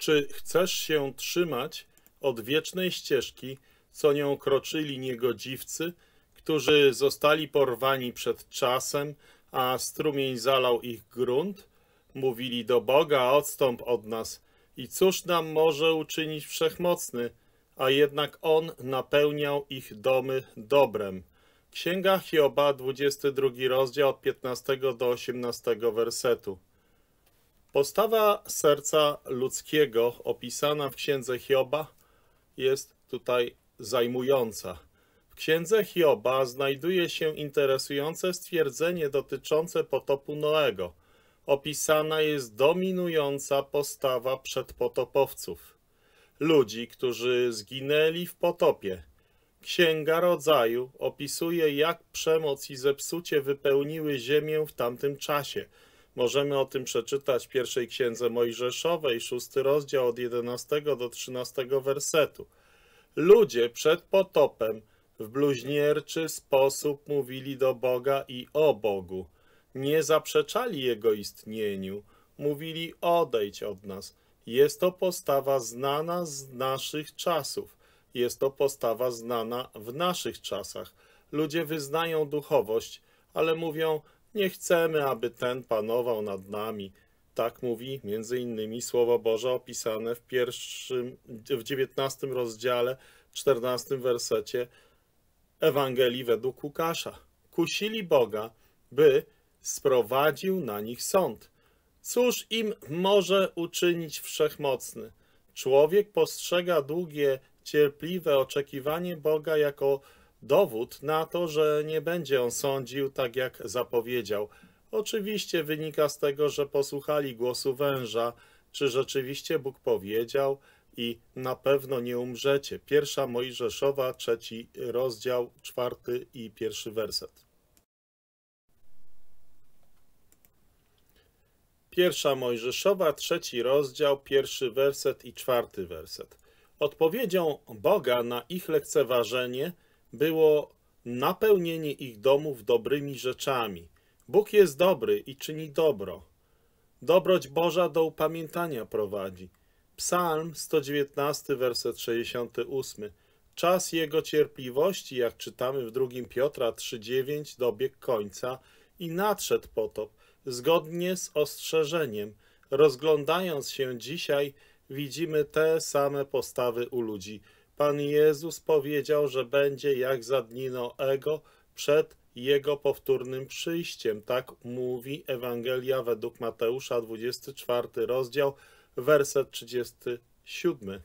Czy chcesz się trzymać odwiecznej ścieżki, co nią kroczyli niegodziwcy, którzy zostali porwani przed czasem, a strumień zalał ich grunt? Mówili do Boga, odstąp od nas. I cóż nam może uczynić Wszechmocny? A jednak On napełniał ich domy dobrem. Księga Hioba, 22 rozdział, od 15 do 18 wersetu. Postawa serca ludzkiego opisana w Księdze Hioba jest tutaj zajmująca. W Księdze Hioba znajduje się interesujące stwierdzenie dotyczące potopu Noego. Opisana jest dominująca postawa przedpotopowców, ludzi, którzy zginęli w potopie. Księga Rodzaju opisuje, jak przemoc i zepsucie wypełniły ziemię w tamtym czasie. Możemy o tym przeczytać w pierwszej Księdze Mojżeszowej, 6 rozdział, od 11 do 13 wersetu. Ludzie przed potopem w bluźnierczy sposób mówili do Boga i o Bogu. Nie zaprzeczali Jego istnieniu, mówili: odejdź od nas. Jest to postawa znana z naszych czasów. Jest to postawa znana w naszych czasach. Ludzie wyznają duchowość, ale mówią: nie chcemy, aby ten panował nad nami. Tak mówi m.in. Słowo Boże opisane w 19 rozdziale, 14 wersecie Ewangelii według Łukasza. Kusili Boga, by sprowadził na nich sąd. Cóż im może uczynić Wszechmocny? Człowiek postrzega długie, cierpliwe oczekiwanie Boga jako dowód na to, że nie będzie On sądził tak, jak zapowiedział. Oczywiście wynika z tego, że posłuchali głosu węża, czy rzeczywiście Bóg powiedział i na pewno nie umrzecie. Pierwsza Mojżeszowa, 3 rozdział, 4 i 1 werset. Pierwsza Mojżeszowa, 3 rozdział, 1 werset i 4 werset. Odpowiedzią Boga na ich lekceważenie było napełnienie ich domów dobrymi rzeczami. Bóg jest dobry i czyni dobro. Dobroć Boża do upamiętania prowadzi. Psalm 119, werset 68. Czas Jego cierpliwości, jak czytamy w 2 Piotra 3,9, dobiegł końca i nadszedł potop, zgodnie z ostrzeżeniem. Rozglądając się dzisiaj, widzimy te same postawy u ludzi. Pan Jezus powiedział, że będzie jak za dni Noego przed Jego powtórnym przyjściem. Tak mówi Ewangelia według Mateusza, 24 rozdział, werset 37.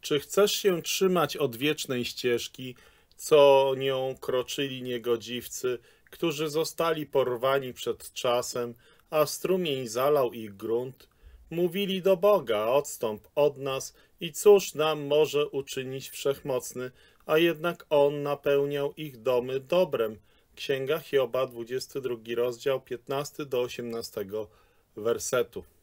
Czy chcesz się trzymać odwiecznej ścieżki, co nią kroczyli niegodziwcy, którzy zostali porwani przed czasem, a strumień zalał ich grunt? Mówili do Boga, odstąp od nas, i cóż nam może uczynić Wszechmocny, a jednak On napełniał ich domy dobrem. Księga Hioba, 22 rozdział, 15 do 18 wersetu.